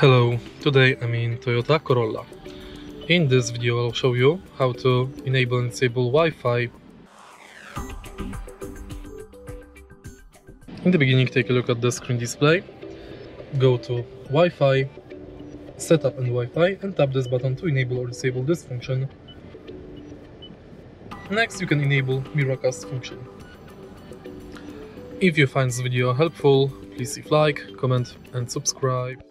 Hello, today I'm in Toyota Corolla. In this video I'll show you how to enable and disable Wi-Fi. In the beginning, take a look at the screen display, go to Wi-Fi, Setup and Wi-Fi, and tap this button to enable or disable this function. Next you can enable Miracast function. If you find this video helpful, please leave a like, comment and subscribe.